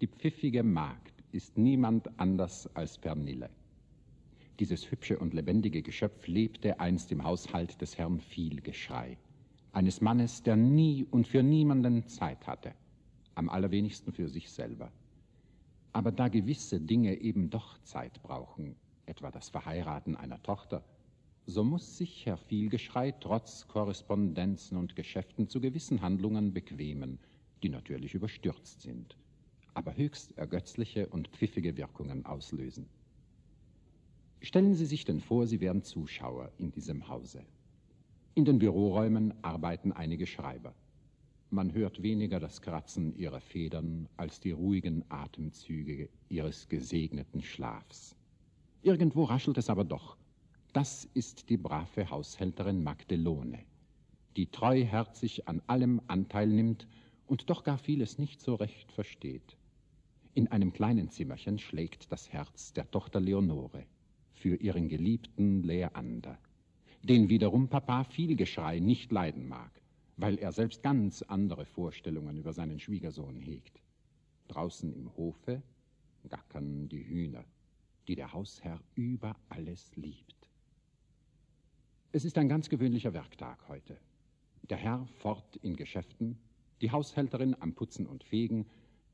Die pfiffige Magd ist niemand anders als Pernille. Dieses hübsche und lebendige Geschöpf lebte einst im Haushalt des Herrn Vielgeschrei, eines Mannes, der nie und für niemanden Zeit hatte, am allerwenigsten für sich selber. Aber da gewisse Dinge eben doch Zeit brauchen, etwa das Verheiraten einer Tochter, so muss sich Herr Vielgeschrei trotz Korrespondenzen und Geschäften zu gewissen Handlungen bequemen, die natürlich überstürzt sind, aber höchst ergötzliche und pfiffige Wirkungen auslösen. Stellen Sie sich denn vor, Sie wären Zuschauer in diesem Hause. In den Büroräumen arbeiten einige Schreiber. Man hört weniger das Kratzen ihrer Federn als die ruhigen Atemzüge ihres gesegneten Schlafs. Irgendwo raschelt es aber doch. Das ist die brave Haushälterin Magdelone, die treuherzig an allem Anteil nimmt und doch gar vieles nicht so recht versteht. In einem kleinen Zimmerchen schlägt das Herz der Tochter Leonore für ihren geliebten Leander, den wiederum Papa Vielgeschrei nicht leiden mag, weil er selbst ganz andere Vorstellungen über seinen Schwiegersohn hegt. Draußen im Hofe gackern die Hühner, die der Hausherr über alles liebt. Es ist ein ganz gewöhnlicher Werktag heute. Der Herr fort in Geschäften, die Haushälterin am Putzen und Fegen,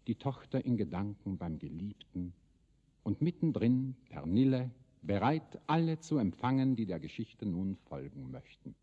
die Tochter in Gedanken beim Geliebten und mittendrin Pernille, bereit, alle zu empfangen, die der Geschichte nun folgen möchten.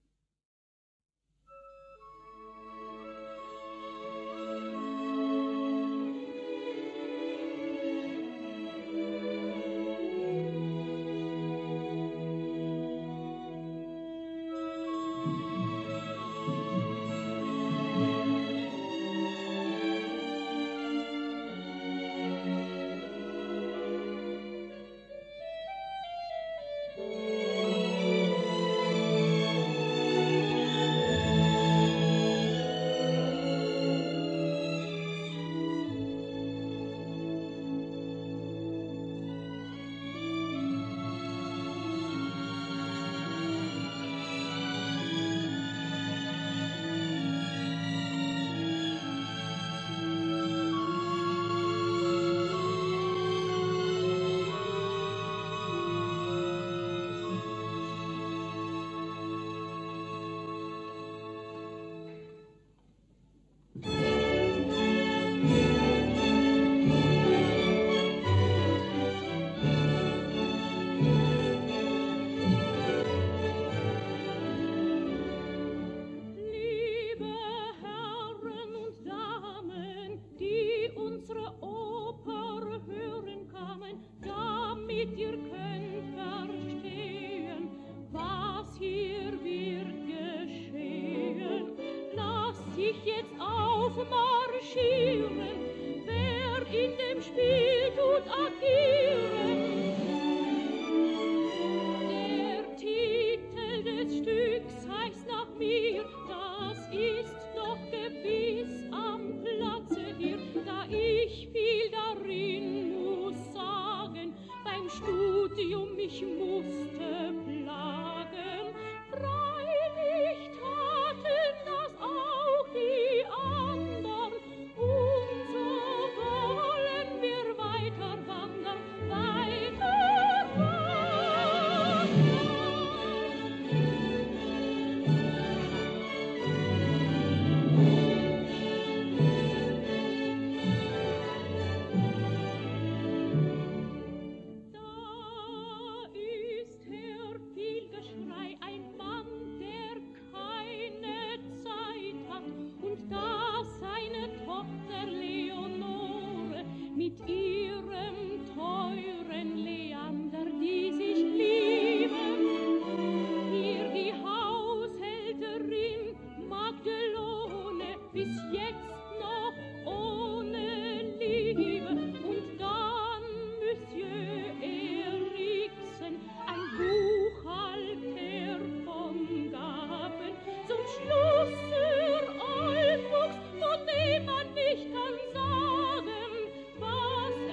Oldfuchs, von dem man nicht kann sagen, was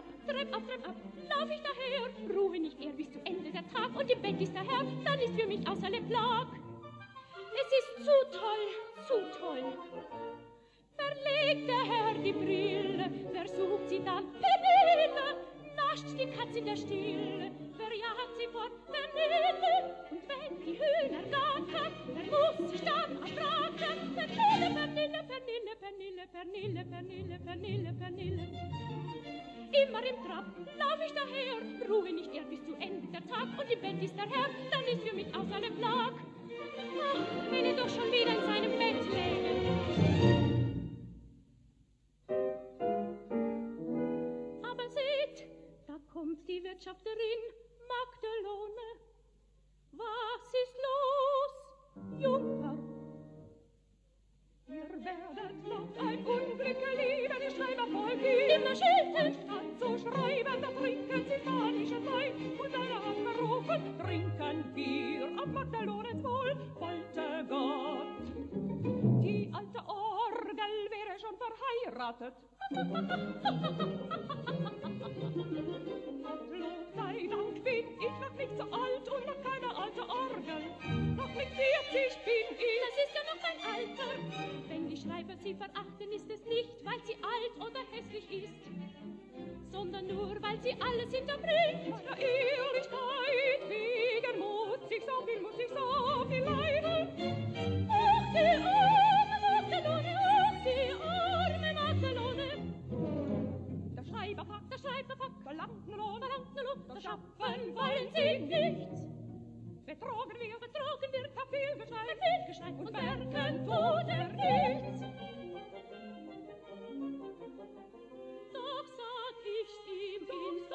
ab, Trepp ab, Trepp ab, lauf ich daher, ruhe nicht eher bis zum Ende der Tag und im Bett ist der Herr, dann ist für mich außer Leib Lag. Es ist zu toll, zu toll. Verlegt der Herr die Brille, versucht sie dann, Pernille, nascht die Katze in der Stille, verjagt sie fort, Pernille, und wenn die Hühner gackern, dann muss ich dann abbraten, Pernille, Pernille, Pernille, Pernille, Pernille, Pernille, Pernille, Pernille. Immer im Trab lauf ich daher, ruhe nicht eher bis zu Ende der Tag, und im Bett ist der Herr, dann ist für mich außer Leib Lag. Ach, wenn er doch schon wieder in seinem Bett läge. Kommt die Wirtschafterin Magdelone. Was ist los, Junker? Ihr werdet noch ein Unglück erleben, ihr Schreibervolk. Immer schütteln. Statt zu schreiben, da trinken sie spanischen Wein. Und einer hat gerufen, trinken wir auf Magdalones Wohl, wollte Gott. Die alte Ordel wäre schon verheiratet. Gottlob sei Dank bin ich noch nicht so alt und noch keine alte Orgel. Noch nicht 40 bin ich. Das ist ja noch kein Alter. Wenn die Schreiber sie verachten, ist es nicht, weil sie alt oder hässlich ist, sondern nur, weil sie alles hinterbringt. Meiner Ehrlichkeit wegen muss ich so viel leiden. Ach, die arme Magdelone, ach, die arme Magdelone. Der Schreiber fragt, das schaffen wollen sie nicht. Betrogen wir, da Vielgeschrei und merken, tut nichts. Doch sag ich's ihm ins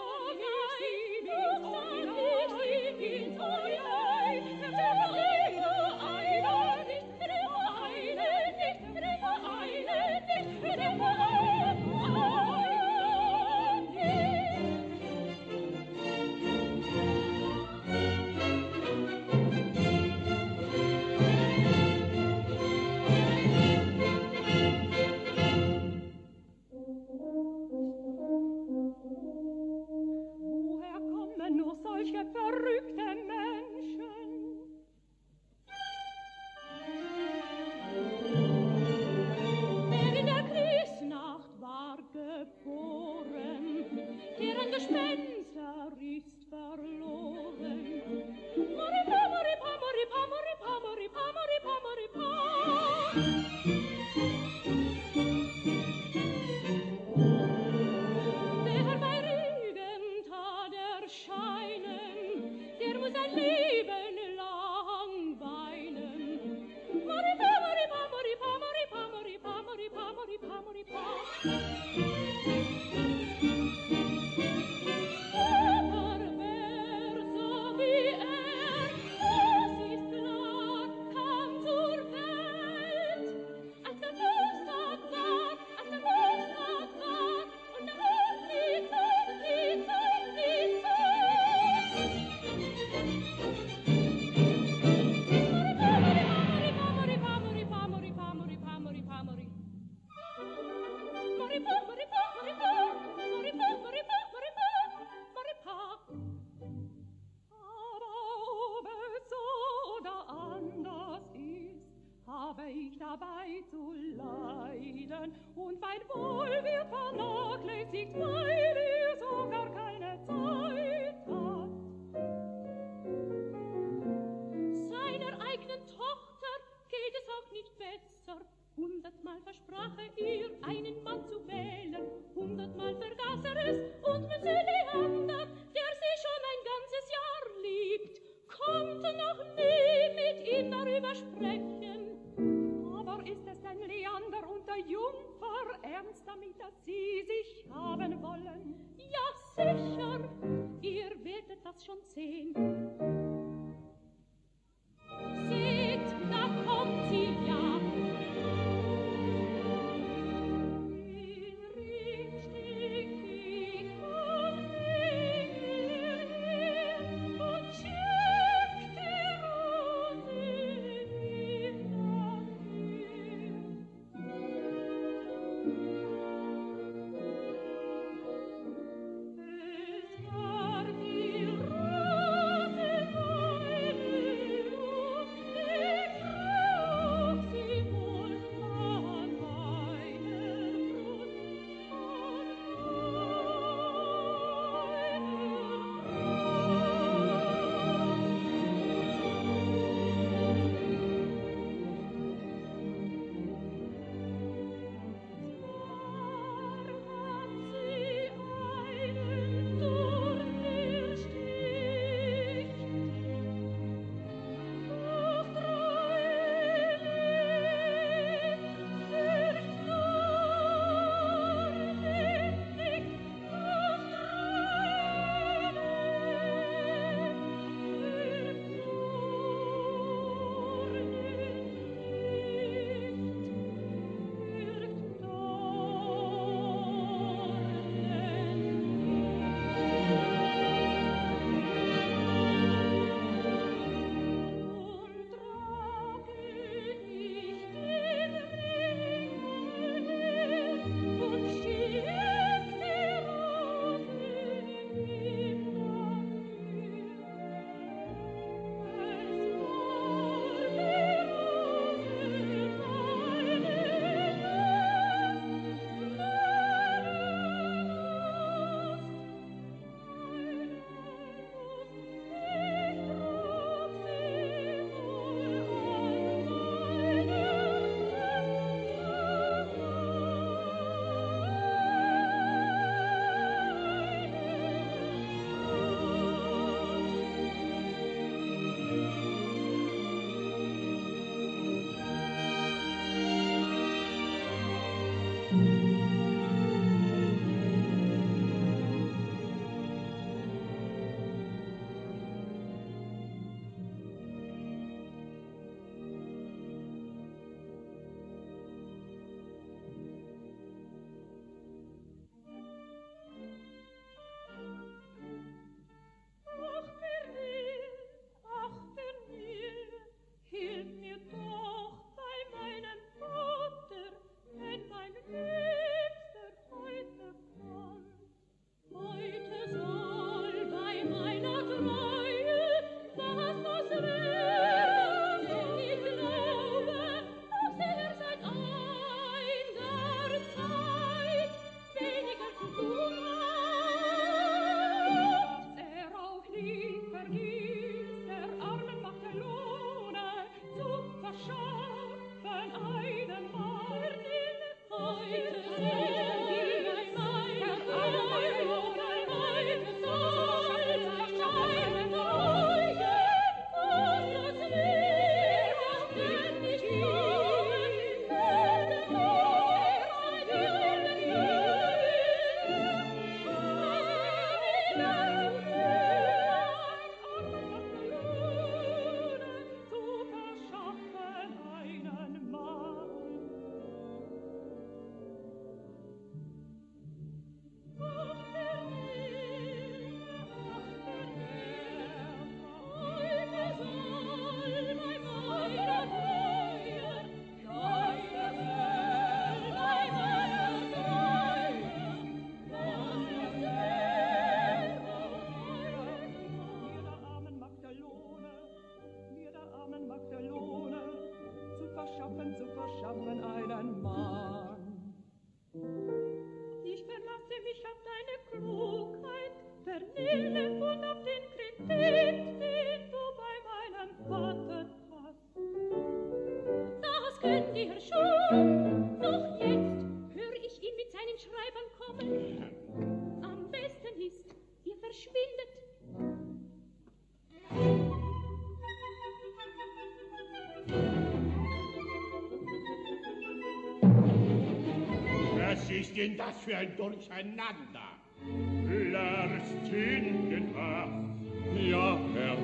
ich hab deine Klugheit vernehmen und auf den Kredit, den du bei meinem Vater hast. Das könnt ihr schon, doch jetzt höre ich ihn mit seinen Schreibern kommen. Am besten ist, ihr verschwindet. Was ist denn das für ein Durcheinander? Lars Tintenfass, ja Herr.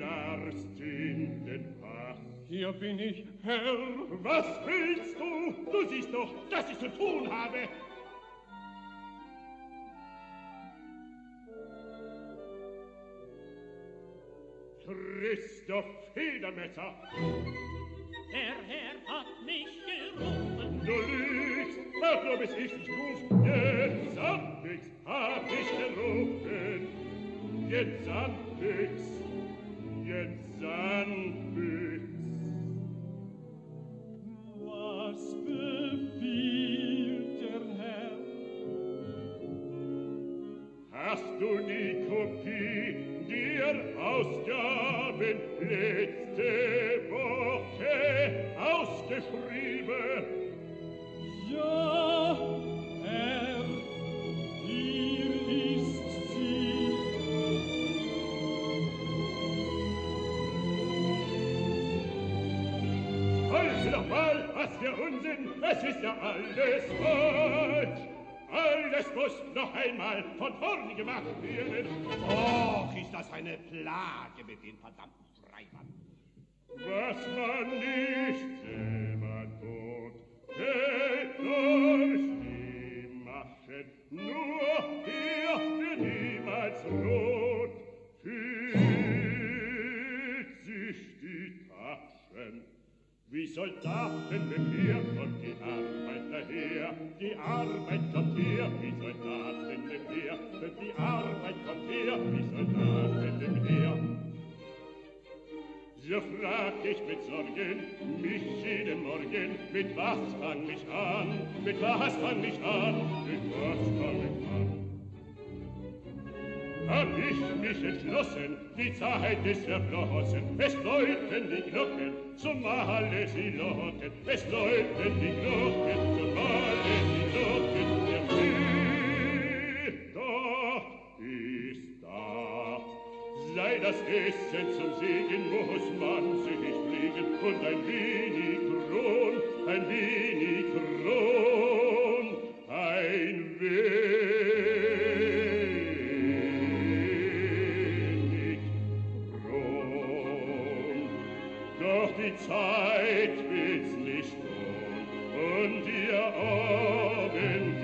Lars Tintenfass, hier bin ich, Herr. Was willst du? Du siehst doch, dass ich zu tun habe. Christoph Federmesser. Der Herr hat mich gerufen. Du lügst, warum ist ich dich rufen? Gesandtix hat mich gerufen. Gesandtix, Gesandtix. Was befiehlt der Herr? Hast du die Kopie dir ausgaben letzte Woche ausgeschrieben? Ja, Herr, hier ist sie. Halt doch mal, was für Unsinn, es ist ja alles falsch. Alles muss noch einmal von vorne gemacht werden. Och, ist das eine Plage mit den verdammten Schreibern. Was man nicht selber tut, fällt durch die Maschen. Nur hier wird niemals rot. Füllt sich die Taschen. Wie Soldaten mit mir kommt die Arbeit daher, die Arbeit kommt her, wie Soldaten mit mir, denn die Arbeit kommt her, wie Soldaten mit mir. So frag ich mit Sorgen, mich jeden Morgen, mit was fang ich an, mit was fang ich an, mit was fang ich an? Hab ich mich entschlossen, die Zeit ist verflossen. Es läuten die Glocken, zumal sie locken. Es läuten die Glocken, zumal sie locken. Der Mütter ist da. Sei das Essen zum Segen, muss man sich nicht pflegen. Und ein wenig Ron, ein wenig. Doch die Zeit will's nicht tun, und der Abend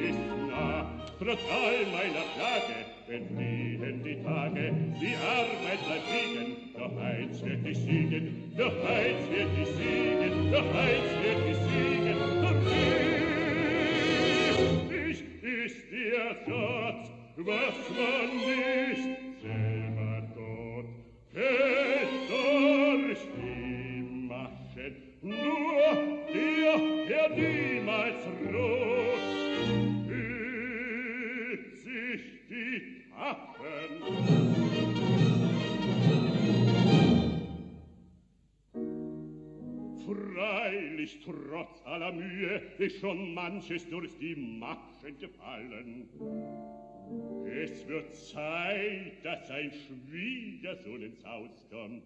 ist nah. Trotz all meiner Plage entfliehen die Tage, die Arbeit bleibt liegen, doch eins wird ich siegen, doch eins wird ich siegen, doch eins wird ich siegen, doch wichtig ist der Satz, was man nicht selber tut. Fällt durch die Maschen, nur dir, der niemals ruht, füllt sich die Taschen. Freilich, trotz aller Mühe, ist schon manches durch die Maschen gefallen. Es wird Zeit, dass ein Schwiegersohn ins Haus kommt,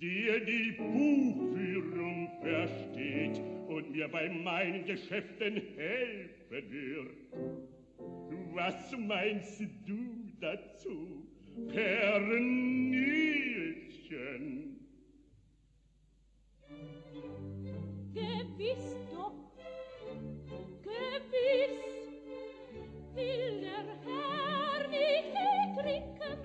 der die Buchführung versteht und mir bei meinen Geschäften helfen wird. Was meinst du dazu, Pernilchen? Gewiss doch, gewiss. Will der Herr nicht ertrinken?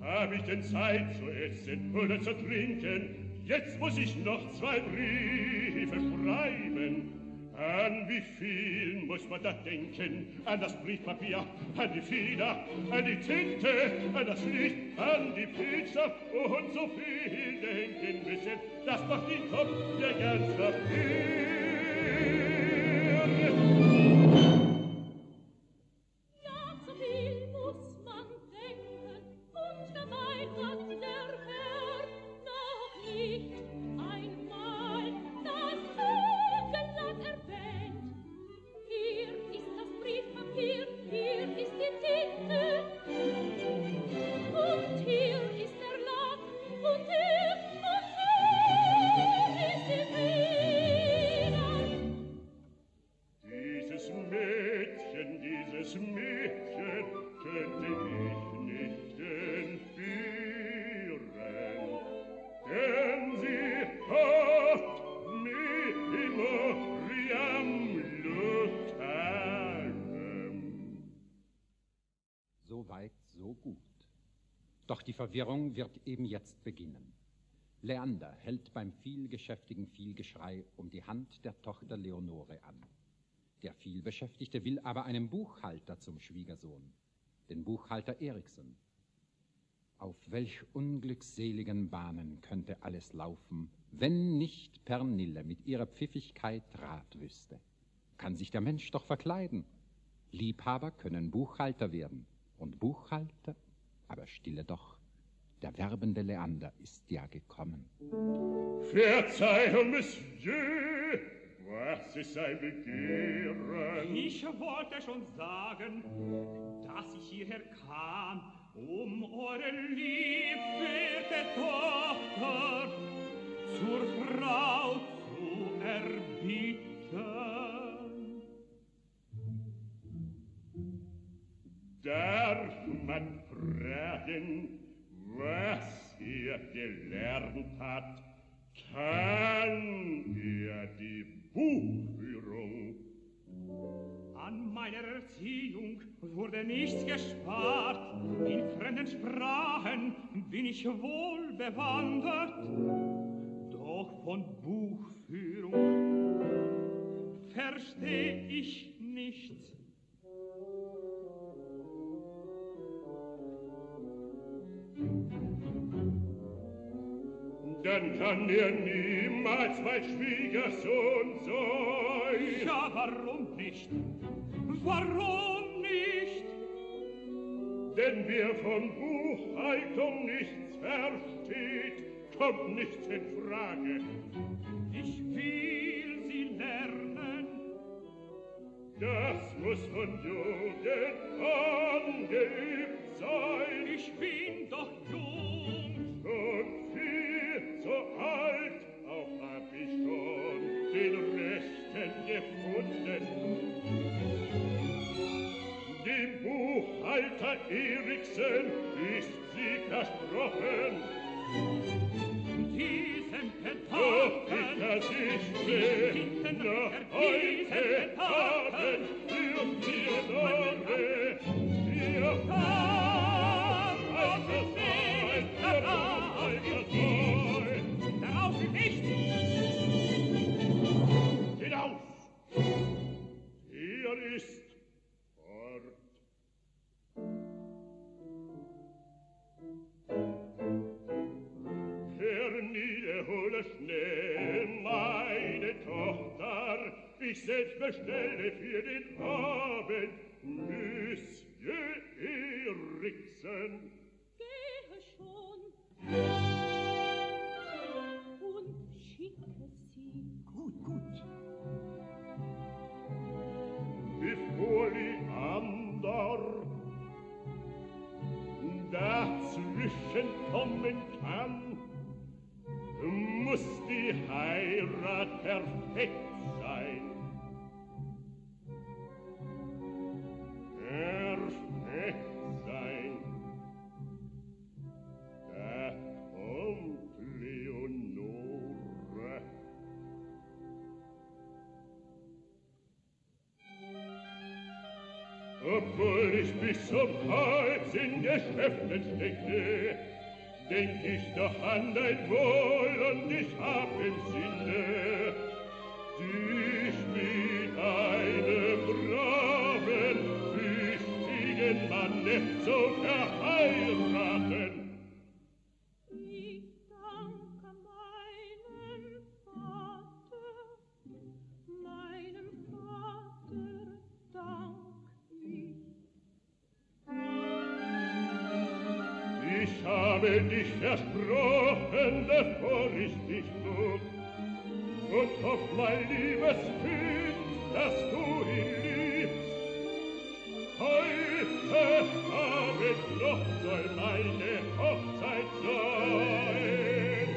Hab ich denn Zeit zu essen oder zu trinken? Jetzt muss ich noch 2 Briefe schreiben. An wie viel muss man da denken? An das Briefpapier, an die Feder, an die Tinte, an das Licht, an die Pizza und so viel denken Wissen, dass doch die Kopf der ganz verführt. Doch die Verwirrung wird eben jetzt beginnen. Leander hält beim vielgeschäftigen Vielgeschrei um die Hand der Tochter Leonore an. Der Vielbeschäftigte will aber einen Buchhalter zum Schwiegersohn, den Buchhalter Eriksen. Auf welch unglückseligen Bahnen könnte alles laufen, wenn nicht Pernille mit ihrer Pfiffigkeit Rat wüsste. Kann sich der Mensch doch verkleiden. Liebhaber können Buchhalter werden und Buchhalter... Aber stille doch, der werbende Leander ist ja gekommen. Verzeihung, Monsieur, was ist sein Begehren? Ich wollte schon sagen, dass ich hierher kam, um eure liebe Tochter zur Frau zu erbitten. Darf man fragen, was ihr gelernt habt, kann ihr die Buchführung? An meiner Erziehung wurde nichts gespart, in fremden Sprachen bin ich wohl bewandert, doch von Buchführung verstehe ich nichts. Dann kann er niemals mein Schwiegersohn sein. Ja, warum nicht? Warum nicht? Denn wer von Buchhaltung nichts versteht, kommt nichts in Frage. Ich will sie lernen. Das muss von Jugend angeübt sein. Ich bin doch jung. Schon viel. So alt, auch hab ich schon den Rechten gefunden. Dem Buchhalter Eriksen ist sie versprochen. Diesen Betrag, dass ich bin, noch heute Abend für Leonore, ihr Vater, also sein, der Buchhalter. Nicht! Geht auf! Hier ist Ort. Pernille, hole schnell meine Tochter. Ich selbst bestelle für den Abend Monsieur Eriksen. Gehe schon! Gut. Bevor Leander dazwischen kommen kann, muss die Heirat perfekt sein. Perfekt sein. Da kommt Leonore. Obwohl ich bis zum Hals in Geschäften steckte, denk ich doch an dein Wohl und ich hab im Sinne dich mit einem braven, wichtigen Manne zu verheiraten. Ich danke mein habe dich versprochen, das war richtig gut. Und hoff, mein liebes Kind, dass du ihn liebst. Heute Abend noch soll meine Hochzeit sein.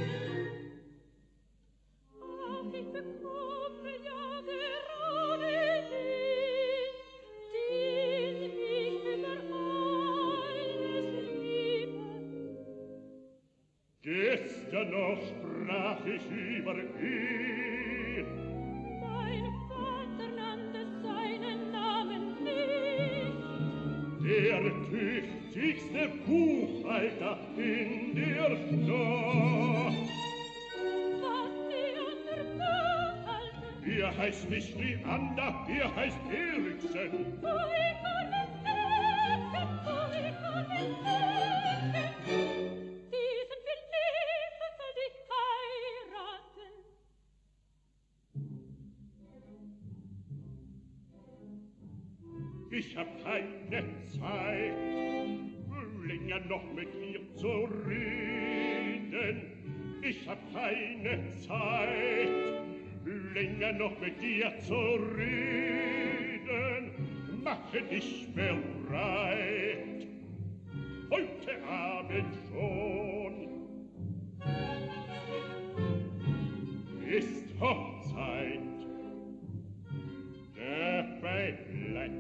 Ach, ich bekomme ja gerade dich, den ich über alles liebe. Gestern noch sprach ich über ihn. Der tüchtigste Buchhalter in der Stadt. Was Leander Buchhalter? Er heißt nicht Leander, er heißt Eriksen. Diesen Pernille soll dich heiraten. Ich hab keine Zeit, länger noch mit ihr zu reden. Ich hab keine Zeit, länger noch mit dir zu reden. Mache dich bereit, heute Abend schon. Ist Hochzeit, der Beileid.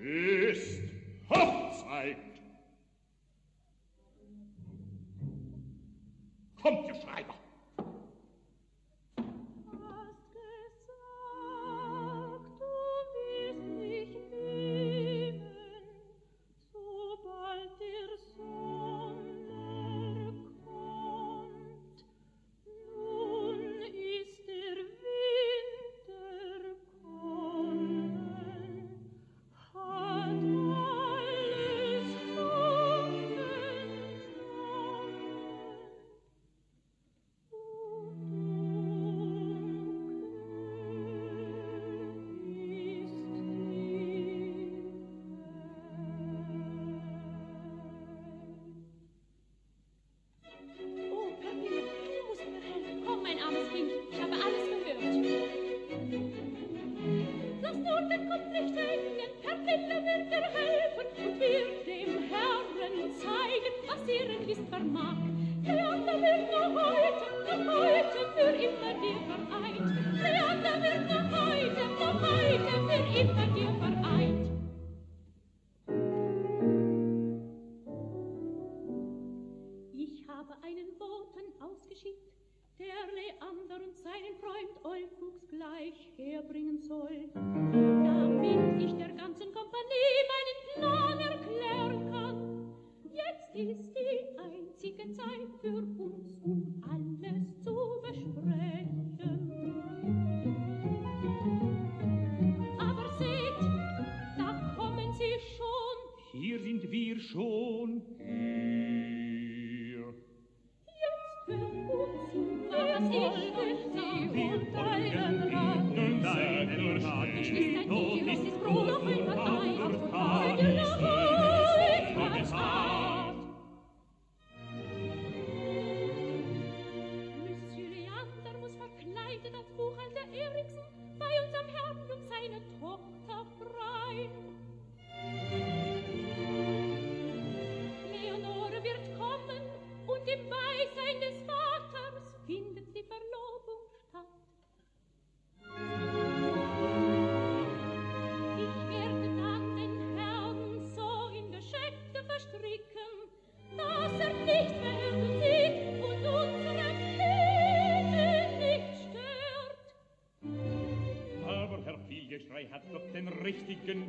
Ist Hochzeit! Kommt, ihr Schreiber! Hast gesagt, du wirst mich nehmen, sobald der Sommer kommt. Nun ist der Winter kommen.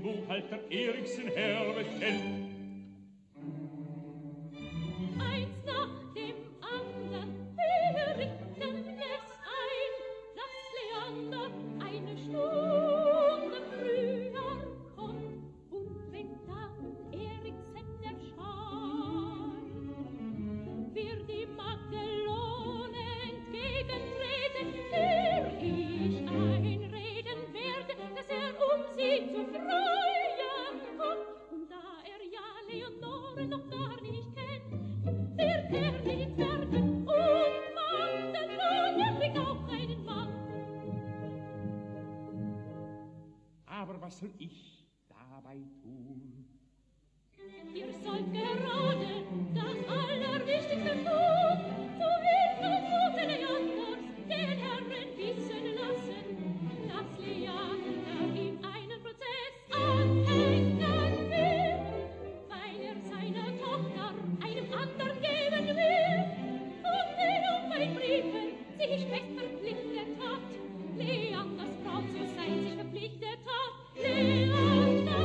Buchhalter Eriksen herbestellt. Eins nach dem anderen, richten es ein, dass Leander eine Stunde früher kommt und wenn dann Eriksen erscheint, wird die Magdelone entgegentreten, der ich einreden werde, dass er um sie zu freuen. was soll ich dabei tun? Ihr sollt gerade das Allerwichtigste tun, zu wissen, wo der Leander den Herren wissen lassen, dass Leander ihm einen Prozess anhängen will, weil er seine Tochter einem anderen geben will und den um bei Briefen sich fest verpflichtet hat, Leanders Frau zu sein, sich verpflichtet hat, Leanders Frau zu sein.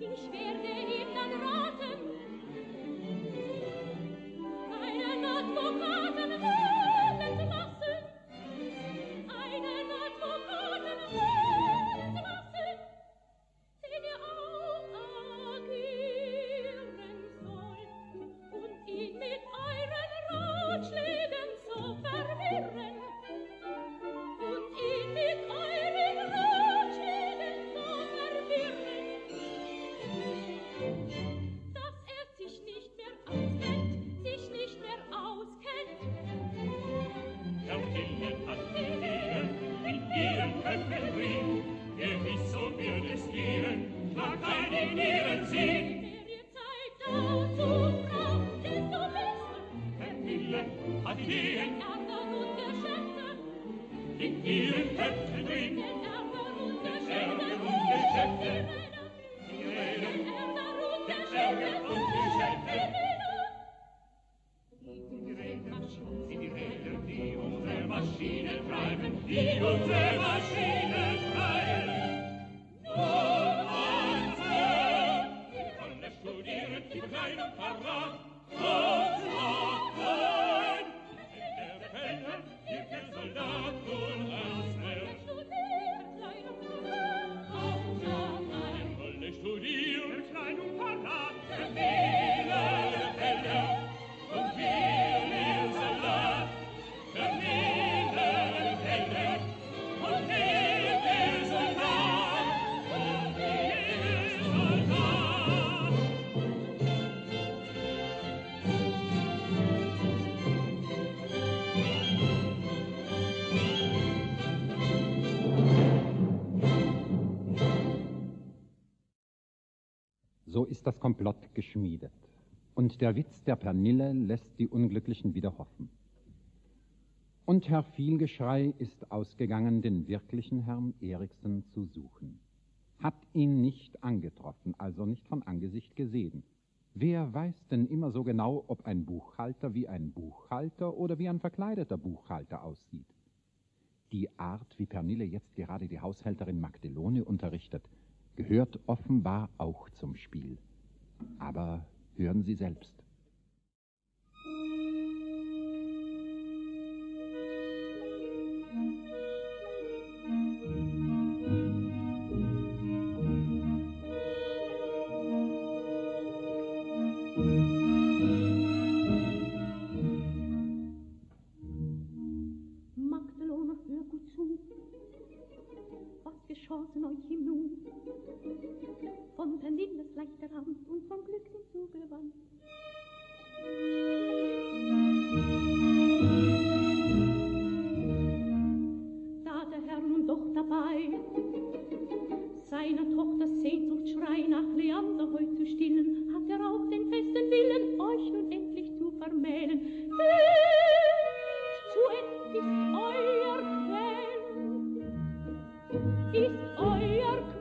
Ich werde ihm dann raten, einen Advokaten wählen lassen, einen Advokaten wählen lassen, den er auch agieren soll und ihn mit euren Ratschlägen so verwirren. So ist das Komplott geschmiedet, und der Witz der Pernille lässt die Unglücklichen wieder hoffen. Und Herr Vielgeschrei ist ausgegangen, den wirklichen Herrn Eriksen zu suchen. Hat ihn nicht angetroffen, also nicht von Angesicht gesehen. Wer weiß denn immer so genau, ob ein Buchhalter wie ein Buchhalter oder wie ein verkleideter Buchhalter aussieht? Die Art, wie Pernille jetzt gerade die Haushälterin Magdelone unterrichtet, gehört offenbar auch zum Spiel. Aber hören Sie selbst. Magdelone, hör gut zu. Was geschossen euch im Nu? Von Pernilles leichter Hand und vom Glück sind so gewandt. Da der Herr nun doch dabei seiner Tochter Sehnsucht schrei nach Leander heut zu stillen, hat er auch den festen Willen, euch nun endlich zu vermählen. Zu end ist euer Quell, ist euer Quell.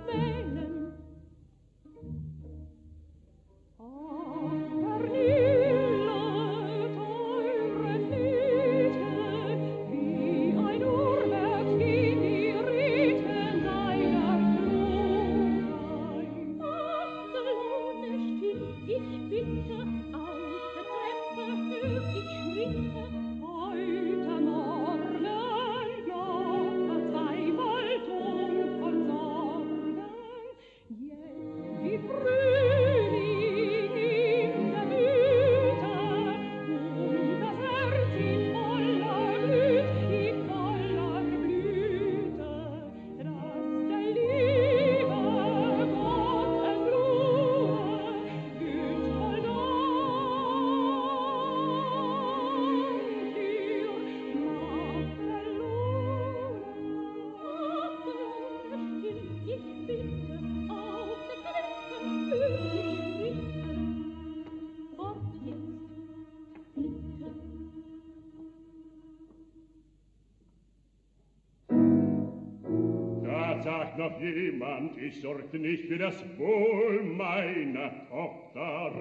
Frühling starb jemand, ich sorgte nicht für das Wohl meiner Tochter.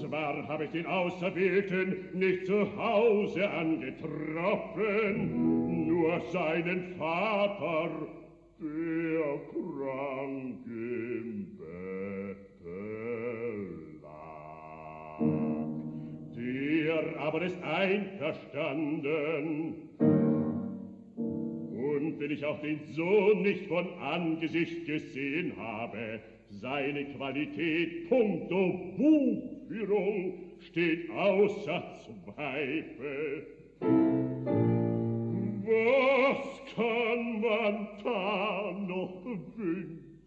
Zwar habe ich den Auserwählten nicht zu Hause angetroffen, nur seinen Vater, der krank im Bette lag. Der aber ist einverstanden, und wenn ich auch den Sohn nicht von Angesicht gesehen habe, seine Qualität puncto Buchführung steht außer Zweifel. Was kann man da noch wünschen?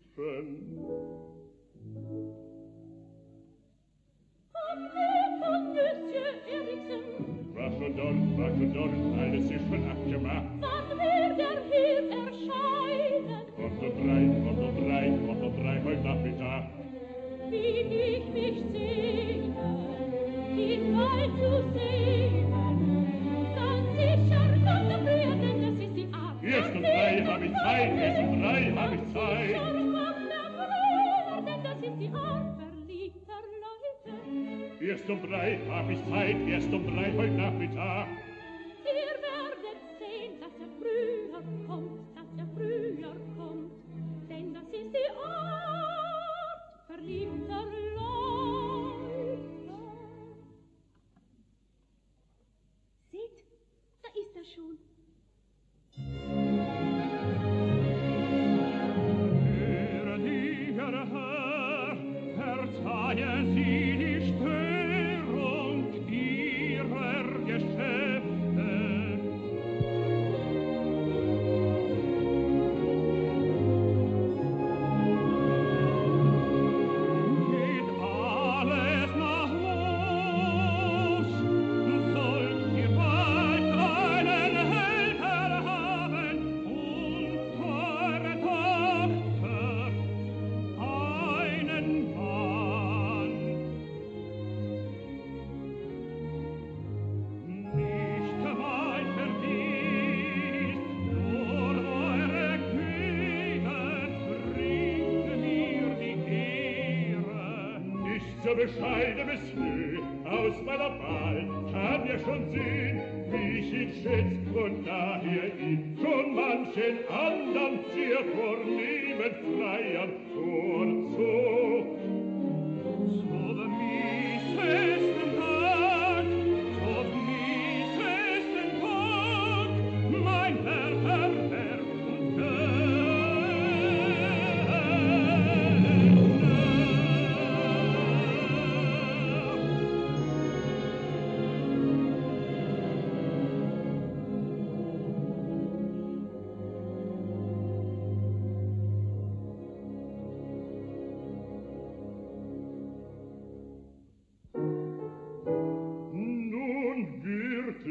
Von Monsieur Eriksen. War schon dort, alles ist schon abgemacht. Wann wird hier erscheinen? Quarter drei, heute Nachmittag. Bin ich nicht sehen, ihn mal zu sehen. Ganz sicher, Gott wird, denn das ist die Art. Erst um drei habe ich Zeit, Sicher, Gott wird, denn das ist die Art verliebter Leute. Erst um drei hab ich Zeit, heute Nachmittag. Ihr werdet sehen, dass früher kommt, denn das ist die Art verliebter Leute. Seht, da ist er schon. Gnädiger Herr, verzeihen Sie die Störung ihrer Geschäfte. Geht alles nach los, sollt ihr bald einen Helfer haben und eure Tochter einen Mann. Bescheide Monsieur, aus meiner Wahl kann er schon sehen, wie ich ihn schätzt und daher ihn schon manchen anderen sehr vornehmen Freiern vorzog. So der miesesten Tag, mein Herr, und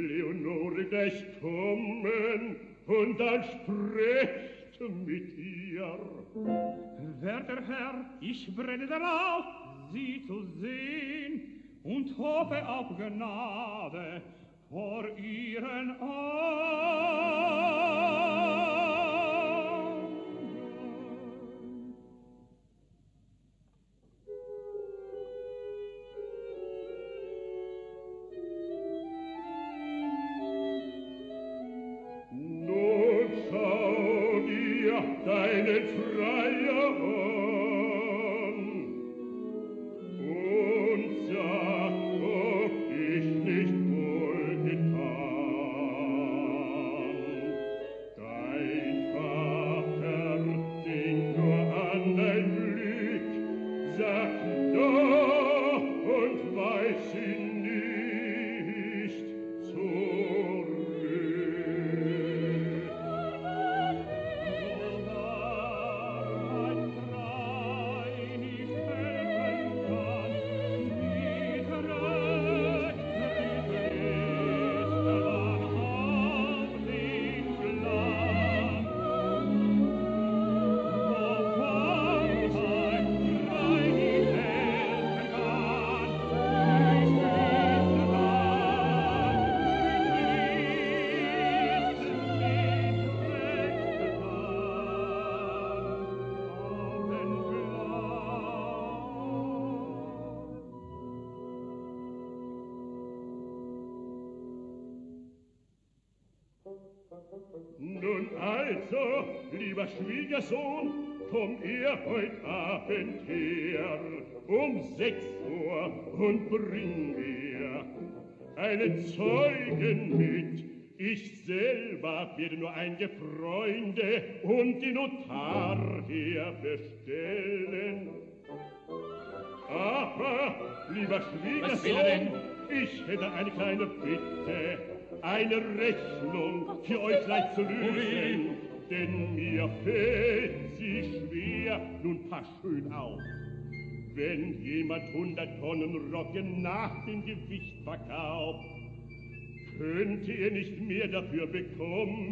Leonore gleich kommen und dann sprecht mit ihr. Werter Herr, ich brenne darauf, Sie zu sehen und hoffe auf Gnade vor Ihren Augen. Deinen Freier an und sag, ob ich nicht wohl getan. Dein Vater ging nur an dein Glück, sag doch und weiß ihn nicht zurück. Nun also, lieber Schwiegersohn, komm ihr heut Abend her, um 6 Uhr und bring mir einen Zeugen mit. Ich selber werde nur einige Freunde und den Notar her bestellen. Aber, lieber Schwiegersohn, ich hätte eine kleine Bitte, eine Rechnung für euch gleich zu lösen, denn mir fällt sie schwer. Nun pass schön auf. Wenn jemand 100 Tonnen Roggen nach dem Gewicht verkauft, könnt ihr nicht mehr dafür bekommen,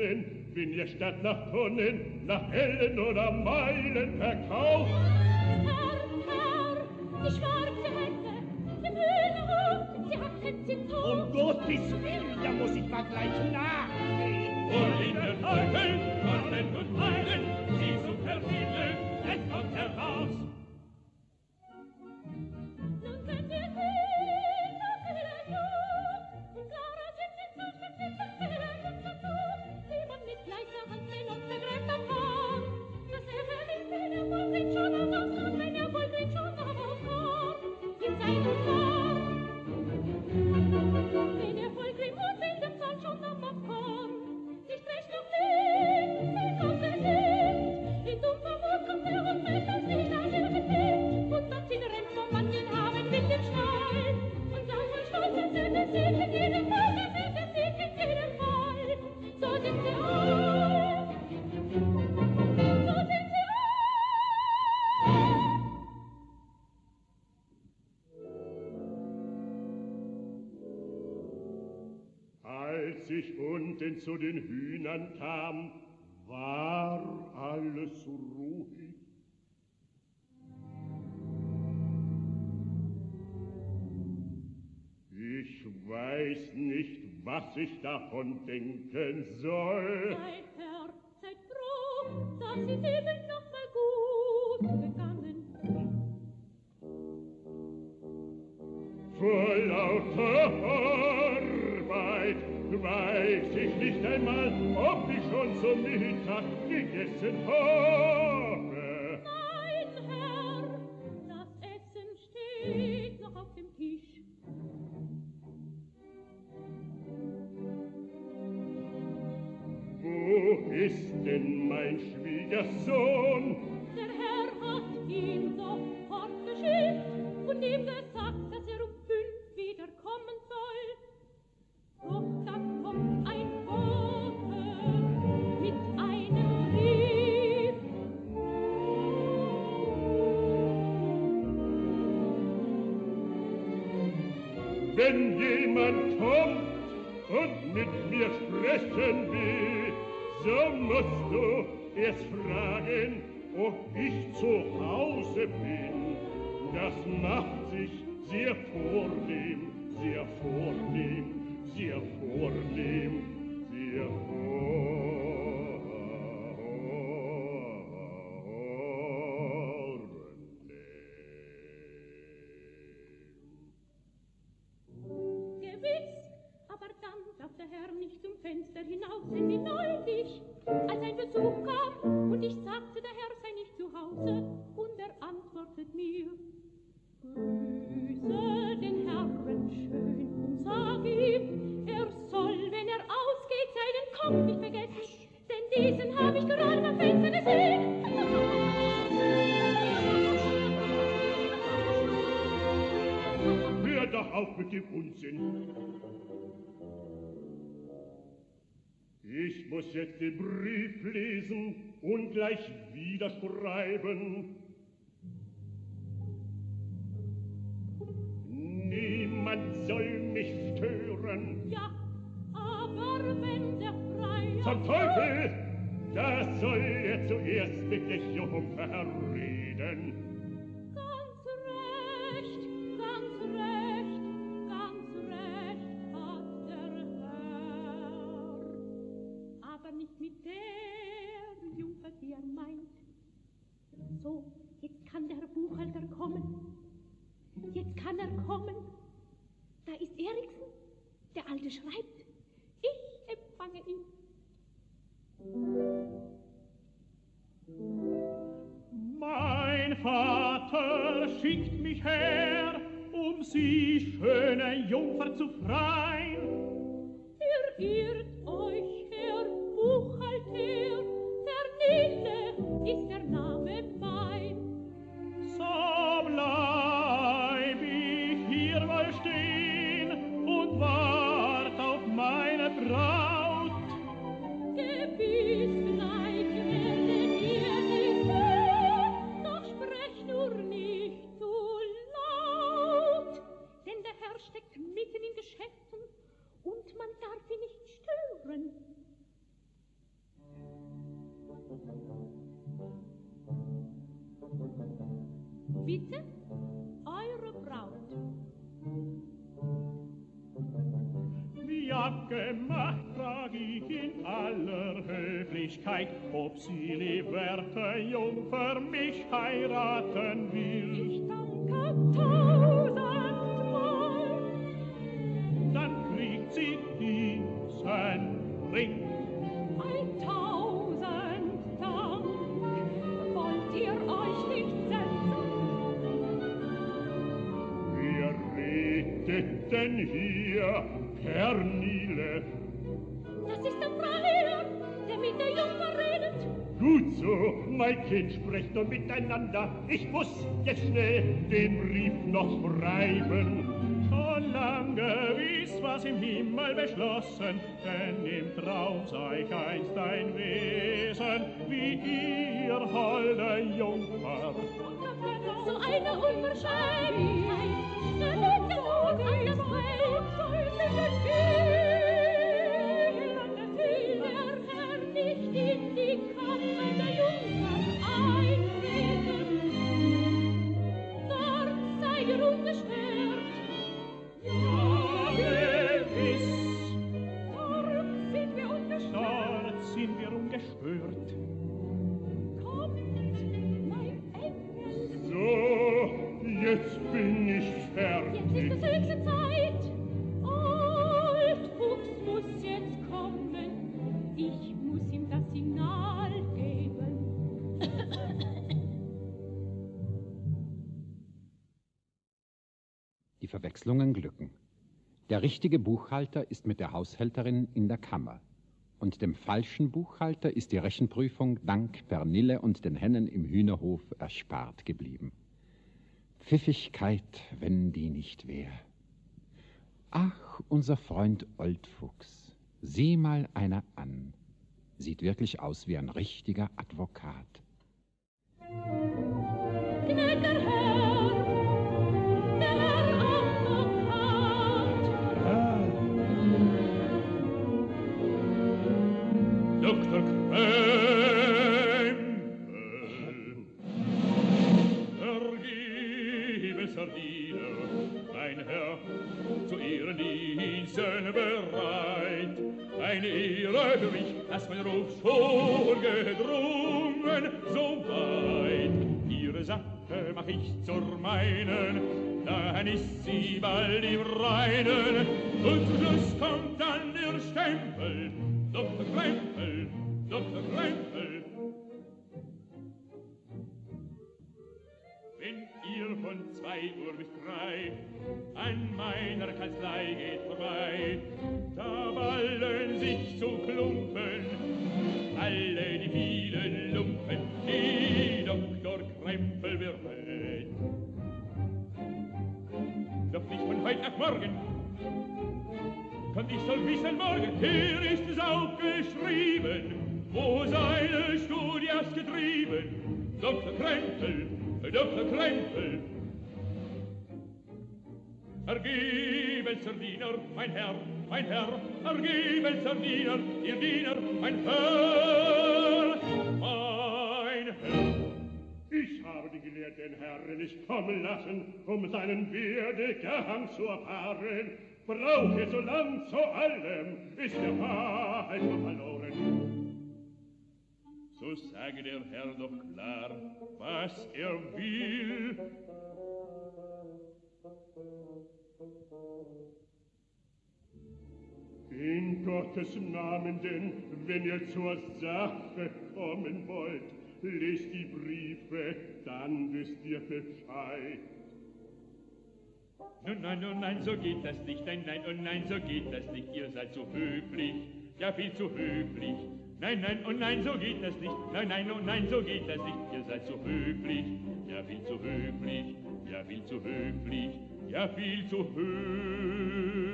wenn ihr statt nach Tonnen, nach Ellen oder Meilen verkauft. Herr, die schwarze Hände, die Mühlenhof, sie hatten sie tot. Um Gottes Willen, da muss ich mal gleich nachsehen. Und in den Häufen, Tonnen und Meilen, sie zu vermitteln, es kommt heraus. Denn zu den Hühnern kam, war alles ruhig. Ich weiß nicht, was ich davon denken soll. Seit Herz, seit Bruch, das ist eben noch mal gut gegangen. Vor lauter Arbeit weiß ich nicht einmal, ob ich schon zum Mittag gegessen habe. Nein, Herr, das Essen steht noch auf dem Tisch. Wo ist denn mein Schwiegersohn? Der Herr hat ihm sofort geschickt und ihm gesagt, dass er um 5 wieder kommen soll. Doch dann kommt ein Bote mit einem Brief. Wenn jemand kommt und mit mir sprechen will, so musst du erst fragen, ob ich zu Hause bin. Das macht sich sehr vornehm, sehr vornehm. Sehr vornehm, sehr vornehm. Gewiss, aber dann darf der Herr nicht zum Fenster hinaus, denn wie neulich, als ein Besuch kam und ich sagte, der Herr sei nicht zu Hause, und er antwortet mir: Grüße den Herren schön und sag ihm, er soll, wenn er ausgeht, seinen Kopf nicht vergessen, denn diesen habe ich gerade am Fenster gesehen. Hör doch auf mit dem Unsinn. Ich muss jetzt den Brief lesen und gleich wieder schreiben. Niemand soll mich stören. Ja, aber wenn der Freier... Zum Teufel! Da soll er zuerst mit der Jungfer reden. Ganz recht, ganz recht, ganz recht hat der Herr. Aber nicht mit der Jungfer, die er meint. So, jetzt kann der Buchhalter kommen. Jetzt kann er kommen. Da ist Eriksen, der Alte schreibt. Ich empfange ihn. Mein Vater schickt mich her, um sie schöne Jungfer zu freien. Verirrt euch, Herr Buchhalter, Pernille ist der Name mein. So bleib ich hier mal stehen und wart auf meine Braut. Gewiss gleich werdet ihr sie hören, doch sprecht nur nicht zu laut. Denn der Herr steckt mitten in Geschäften und man darf ihn nicht stören. Bitte, eure Braut. Wie abgemacht, frage ich in aller Höflichkeit, ob sie, liebwerte Jungfer, mich heiraten will. Ich danke tausendmal. Dann kriegt sie diesen Ring. Ein tausend Dank. Wollt ihr euch nicht selbst? Denn hier, Pernille. Das ist der Freiherr, der mit der Jungfer redet. Gut so, mein Kind, sprecht nur miteinander. Ich muss jetzt schnell den Brief noch schreiben. Schon lange wisst, was im Himmel beschlossen, denn im Traum sei einst ein Wesen wie ihr, holde Jungfer. So eine Unverschämtheit. Dort sind wir ungestört. Kommt, mein Engel. So, jetzt bin ich fertig. Jetzt ist es höchste Zeit. Oldfuchs muss jetzt kommen. Ich muss ihm das Signal geben. Die Verwechslungen glücken. Der richtige Buchhalter ist mit der Haushälterin in der Kammer. Und dem falschen Buchhalter ist die Rechenprüfung dank Pernille und den Hennen im Hühnerhof erspart geblieben. Pfiffigkeit, wenn die nicht wär. Ach, unser Freund Oldfuchs, sieh mal einer an. Sieht wirklich aus wie ein richtiger Advokat. Gnädiger Herr, der Herr Advokat. Ah. Doktor Krempel, ergebe Sardine, mein Herr, zu Ihren Diensten bereit. Eine Ehre für mich, dass mein Ruf schon gedrungen, so weit. Ihre Sache mach ich zur meinen, dahin ist sie bald im Reinen. Und zum Schluss kommt dann Ihr Stempel, Doktor Krempel, Doktor Krempel. Wenn ihr von 2 Uhr bis 3 an meiner Kanzlei geht vorbei, da ballen sich zu Klumpen alle die vielen Lumpen, die Doktor Krempel wirbelt. Doch nicht von heute auf morgen, und ich soll wissen morgen, hier ist es aufgeschrieben, wo seine Studie getrieben, Doktor Krempel, Dr. Krempel. Ergebenster Diener, mein Herr, ergebenster Diener, Ihr Diener, mein Herr, mein Herr. Ich habe die gelehrten Herren nicht kommen lassen, um seinen Werdegang zu erfahren. Brauche so lang zu allem, ist der Wahrheit verloren. So sage der Herr doch klar, was will. In Gottes Namen denn, wenn ihr zur Sache kommen wollt, lest die Briefe, dann wisst ihr Bescheid. Nun, nein, oh nein, so geht das nicht, nein, nein, oh nein, so geht das nicht, ihr seid so höflich, ja viel zu höflich. Nein, nein, oh nein, so geht das nicht, nein, nein, oh nein, so geht das nicht, ihr seid so höflich, ja viel zu höflich, ja viel zu höflich, ja viel zu höflich.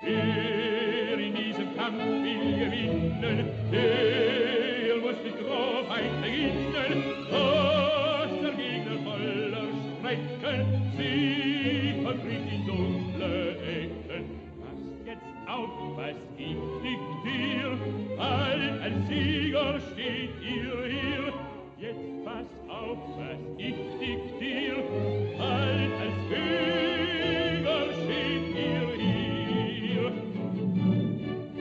Wer in diesem Kampf will gewinnen, der muss mit Grobheit beginnen, aus der Gegner voller Schrecken, sie verbringt in dunkle Ecken. Auf, was ich diktier, bald ein Sieger steht ihr hier. Jetzt passt auf, was ich diktier, bald ein Sieger steht ihr hier.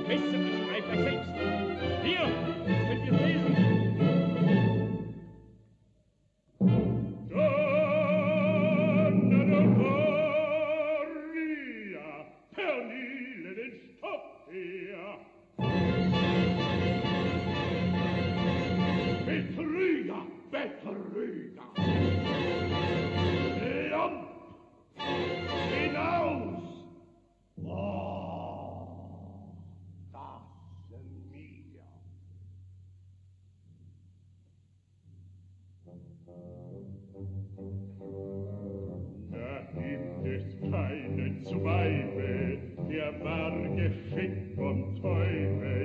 Besser beschreibt euch selbst. Hier, das könnt ihr lesen. Donna Maria, Pernille. Ja. Betrüger, Betrüger! Lump! Hinaus! Oh, das mir! Da gibt es keinen Zweifel, der war geschickt vom Teufel,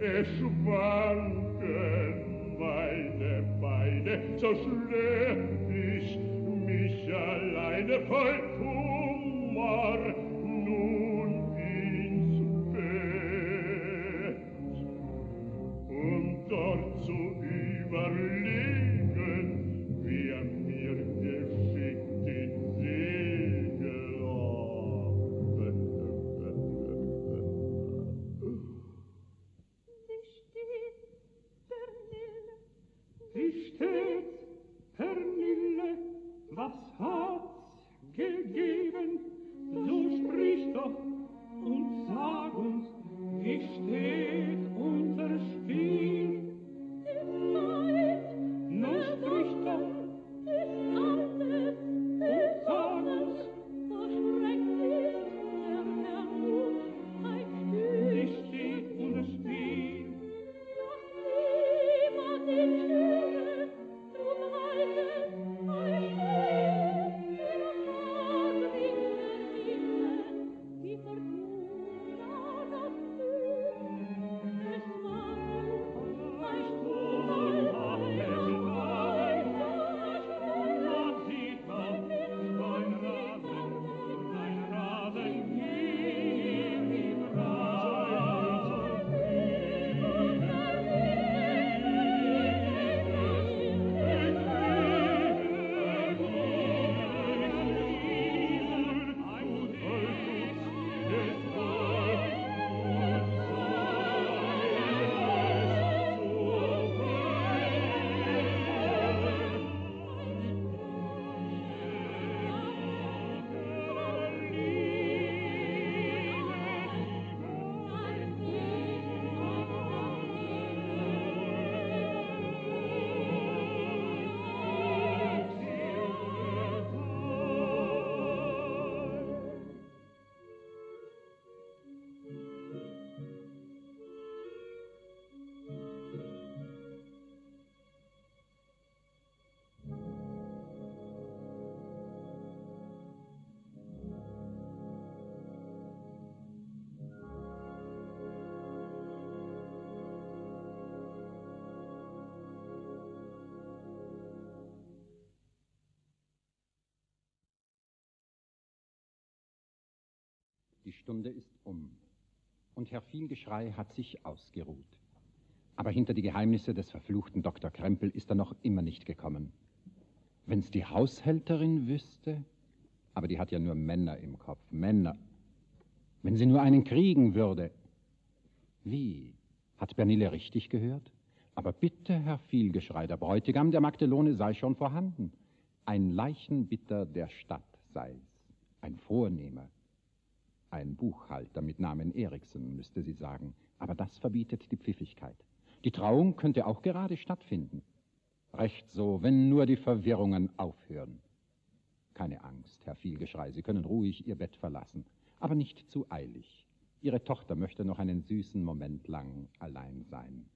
es schwanken meine Beine, so schlepp ich mich alleine voll Kummer nun ins Bett. Um dort zu überlegen, wer mir geschickt den Segel steht, Pernille, was hat's gegeben? So sprich doch und sag uns, wie steht unser Spiel? Nun sprich doch und sag uns, wie steht unser Spiel? Die Stunde ist um und Herr Vielgeschrei hat sich ausgeruht. Aber hinter die Geheimnisse des verfluchten Doktor Krempel ist er noch immer nicht gekommen. Wenn's die Haushälterin wüsste, aber die hat ja nur Männer im Kopf, Männer. Wenn sie nur einen kriegen würde. Wie? Hat Pernille richtig gehört? Aber bitte, Herr Vielgeschrei, der Bräutigam der Magdelone sei schon vorhanden. Ein Leichenbitter der Stadt sei's, ein Vornehmer. Ein Buchhalter mit Namen Eriksen, müsste sie sagen, aber das verbietet die Pfiffigkeit. Die Trauung könnte auch gerade stattfinden. Recht so, wenn nur die Verwirrungen aufhören. Keine Angst, Herr Vielgeschrei, Sie können ruhig Ihr Bett verlassen, aber nicht zu eilig. Ihre Tochter möchte noch einen süßen Moment lang allein sein.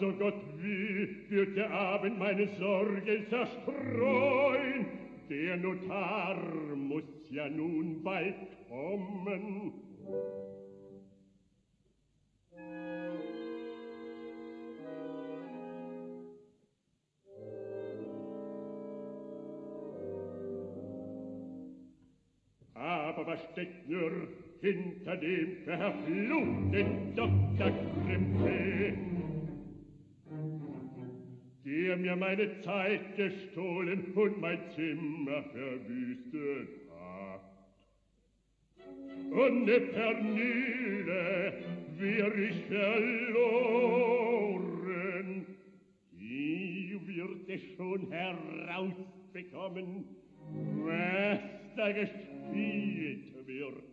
So Gott will, wird der Abend meine Sorgen zerstreuen. Der Notar muss ja nun bald kommen. Aber was steckt nur hinter dem verfluchten Doktor Krempel? Der mir meine Zeit gestohlen und mein Zimmer verwüstet hat. Ohne Pernille wär ich verloren. Die wird es schon herausbekommen, was da gespielt wird.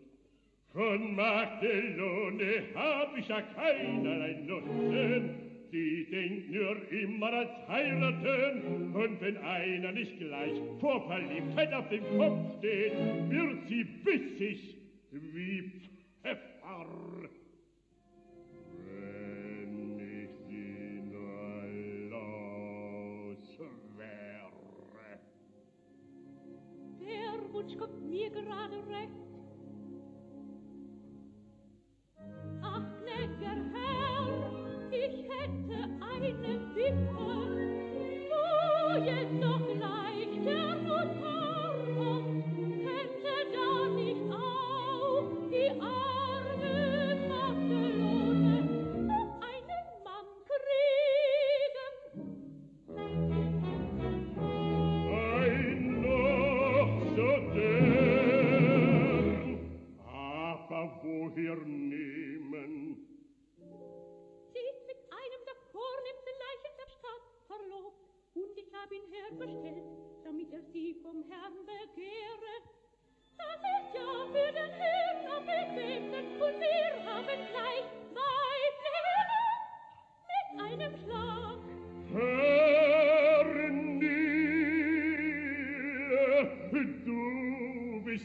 Von Magdelone hab ich ja keinerlei Nutzen. Die denkt nur immer ans Heiraten, und wenn einer nicht gleich vor Verliebtheit auf dem Kopf steht, wird sie bissig wie Pfeffer. Wenn ich sie nur los wäre. Der Wunsch kommt mir gerade recht. Ach, gnädiger Herr!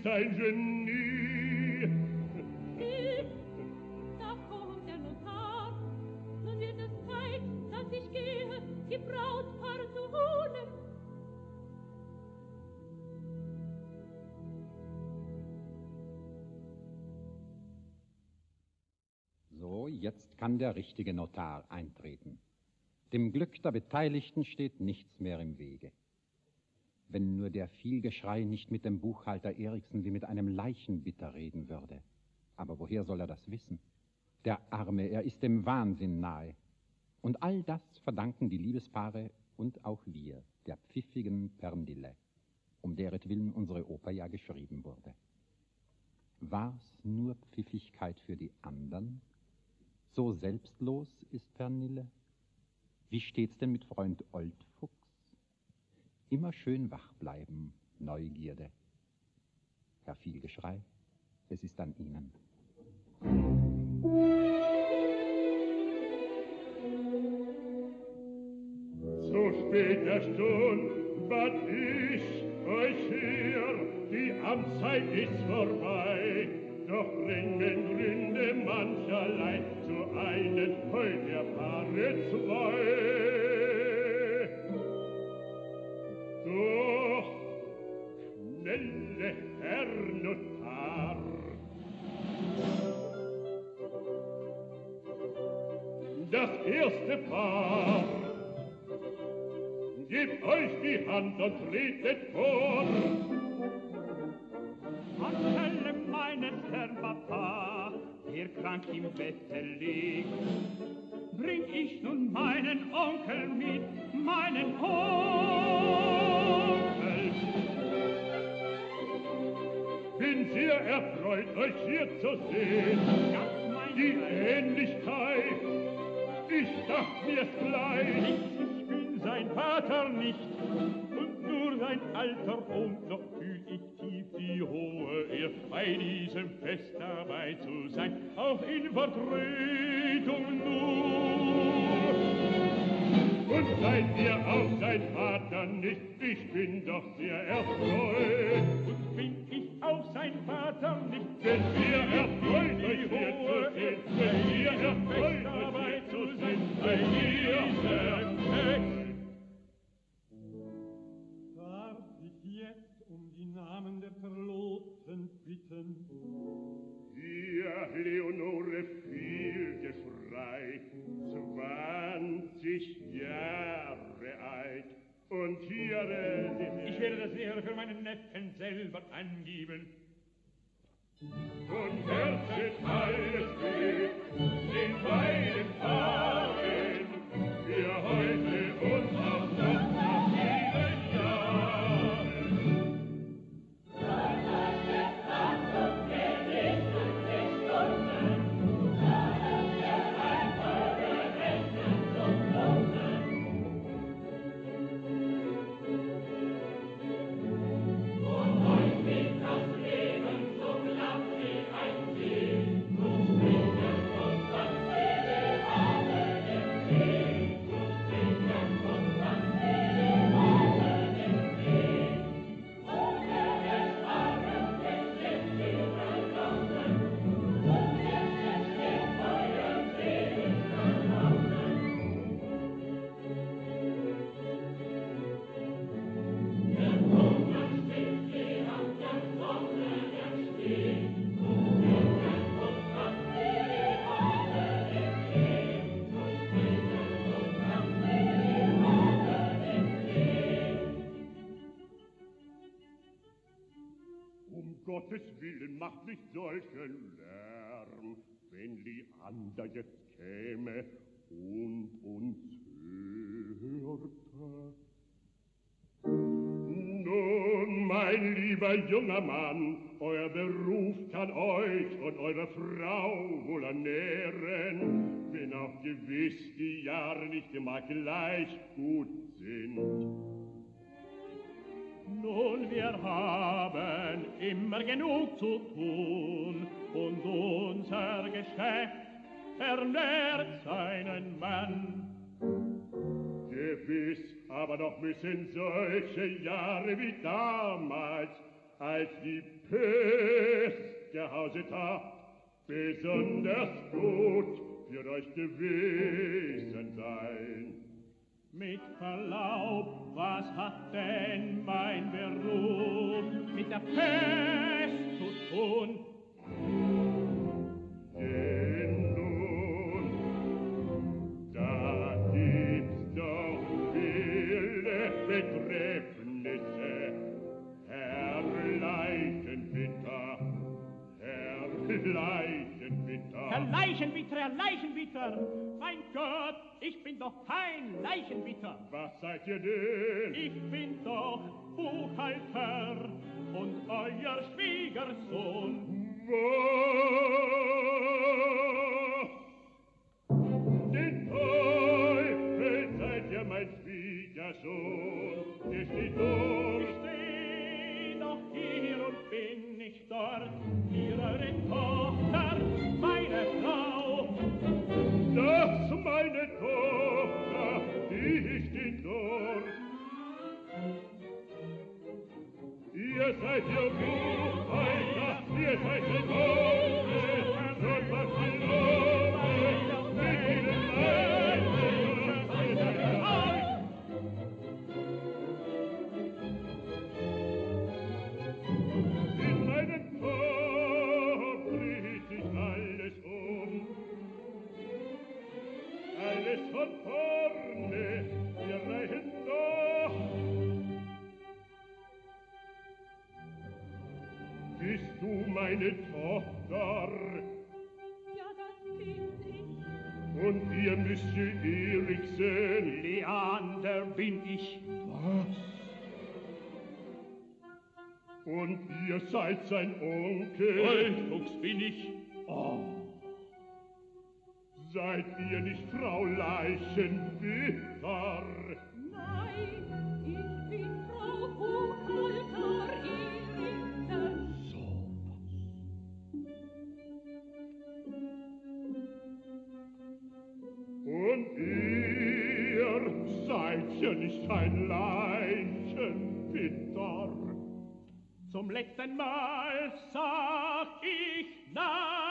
ist ein Genie. Sieh, da kommt der Notar. Nun wird es Zeit, dass ich gehe, die Brautpaare zu holen. So, jetzt kann der richtige Notar eintreten. Dem Glück der Beteiligten steht nichts mehr im Wege. Wenn nur der Vielgeschrei nicht mit dem Buchhalter Eriksen wie mit einem Leichenbitter reden würde. Aber woher soll er das wissen? Der Arme, er ist dem Wahnsinn nahe. Und all das verdanken die Liebespaare und auch wir, der pfiffigen Pernille, um deretwillen unsere Oper ja geschrieben wurde. War's nur Pfiffigkeit für die anderen? So selbstlos ist Pernille? Wie steht's denn mit Freund Oldfuchs? Immer schön wach bleiben, Neugierde. Herr Vielgeschrei, es ist an Ihnen. Zu später Stunde bat ich euch hier, die Amtszeit ist vorbei. Doch bringen Gründe mancherlei, zu einem heut der Paare zwei. Doch, schnelle Herr Notar. Das erste Paar, gebt euch die Hand und tretet vor. Anstelle meines Herrn Papa, der krank im Bette liegt, bring ich nun meinen Onkel mit, meinen Onkel. Bin sehr erfreut, euch hier zu sehen. Die Ähnlichkeit, ich dachte mir's gleich. Ich bin sein Vater nicht und nur sein alter Ohm. Doch fühl ich tief die hohe Ehr, bei diesem Fest dabei zu sein, auch in Vertretung nur. Und seid ihr auch sein Vater nicht? Ich bin doch sehr erfreut. Und bin ich auch sein Vater nicht, wenn wir erfreut euch hier zu sehen, wenn wir erfreut dabei zu sein, bei mir. Darf ich jetzt um die Namen der Verlobten bitten? Ihr Leonore Vielgeschrei, 20 Jahre alt. Und hier, ich werde das Lehrer für meinen Neffen selber angeben. Und Herzen alles Glück den beiden Paaren, für heute und auch noch nach vielen Jahren. Dann lass es Nacht und Gericht und die Stunden, dann lass es einfache Menschen zum Blumen. Gottes Willen, macht nicht solchen Lärm, wenn Leander jetzt käme und uns hörte. Nun, mein lieber junger Mann, euer Beruf kann euch und eure Frau wohl ernähren, wenn auch gewiss die Jahre nicht immer gleich gut sind. Nun, wir haben immer genug zu tun und unser Geschäft ernährt seinen Mann. Gewiss, aber doch müssen solche Jahre wie damals als die Pest gehauset hat, besonders gut für euch gewesen sein. Mit Verlaub, was hat denn mein Beruf mit der Pest zu tun? Denn nun, da gibt's doch viele Betreffnisse, Herr Leichenbitter, Herr Leichenbitter. Herr Leichenbitter, Herr Leichenbitter! Mein Gott, ich bin doch kein Leichenbitter! Was seid ihr denn? Ich bin doch Buchhalter und euer Schwiegersohn. Was? Den Teufel seid ihr mein Schwiegersohn? Der steht dort. Ich steh doch hier und bin nicht dort. Hier eure Tochter. Das ist meine Tochter, die steht dort. Ihr seid ihr Buchhalter, ihr seid der Teufel, Gott macht den Teufel, mit ihnen Leiden, und ihr seid der Teufel. In meinem Kopf dreht sich alles um. Alles von vorne, wir reichen doch . Bist du meine Tochter? Ja, das bin ich. Und ihr müsst Eriksen. Leander bin ich. Was? Und ihr seid sein Onkel? Oldfuchs bin ich. Oh. Seid ihr nicht Frau Leichenbitter? Nein, ich bin Frau Buchhalter Eriksen. So was. Und ihr seid ja nicht ein Leichenbitter. Zum letzten Mal sag ich nein.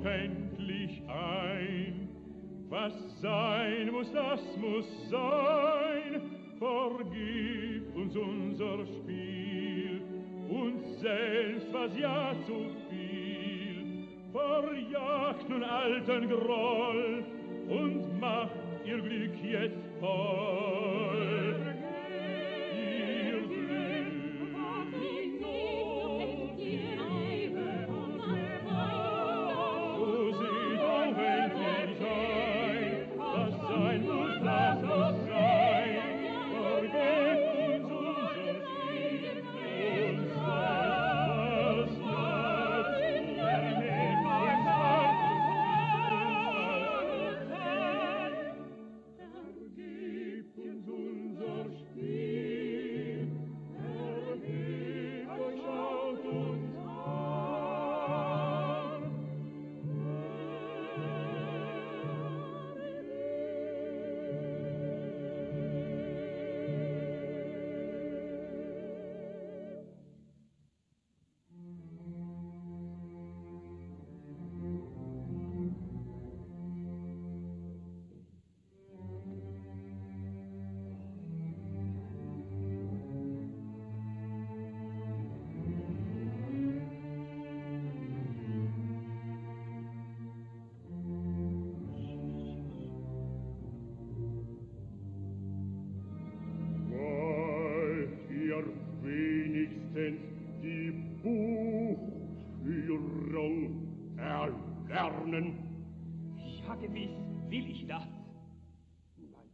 Endlich ein, was sein muss, das muss sein. Vergib uns unser Spiel, uns selbst was ja zu viel. Verjagt nun alten Groll und macht ihr Glück jetzt voll. Vergib uns unser Verstorbenen. Ja, gewiss will ich das. Nein,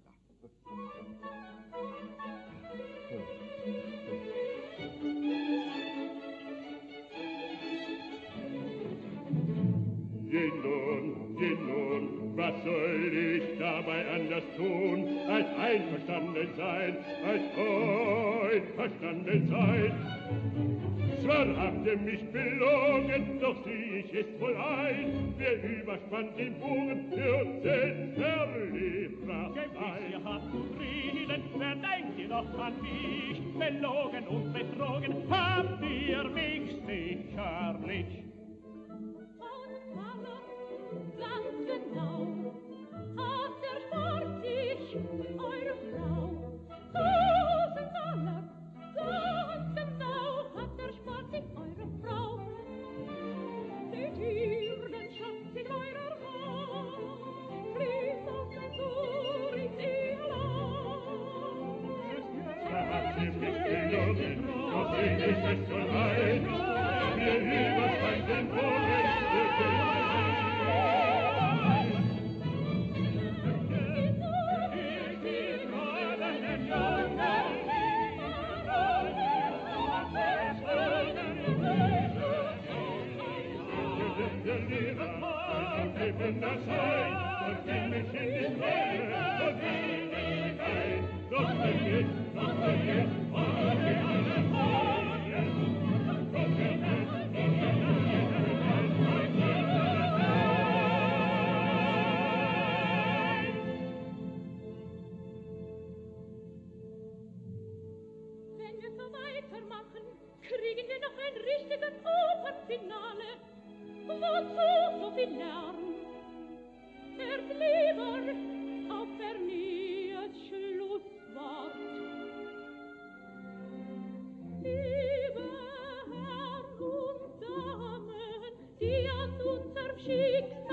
ja. Je nun, was soll ich dabei anders tun, als einverstanden sein, als euch verstanden sein? Zwar habt ihr mich belogen, doch sieh ich es wohl ein. Wer überspannt den Bogen, wird selbst verlierer sein. Gewiss, ihr habt zufrieden, verdenkt ihr doch an mich. Belogen und betrogen habt ihr mich sicherlich. Ganz genau hat erfahrt ich eure Frau. Tausendsaler, ganz genau hat erspart sich eure Frau. Seht ihr den Schatz in eurer Hand, fließt aus dem Tor in ihr Land. Da hat sie mich gelogen, doch sie ist es schon ein. Mir übersteigt den Boden, wenn das heißt, und geh mich in die Träne, und geh mich ein, doch bin ich, und geh alle Freunde, doch bin ich, wenn wir so weitermachen, kriegen wir noch ein richtiges Opernfinale. Wozu so viel Lärm? Hört lieber auf Pernilles Schlusswort. Liebe Herren und Damen, die an unserem Schicksal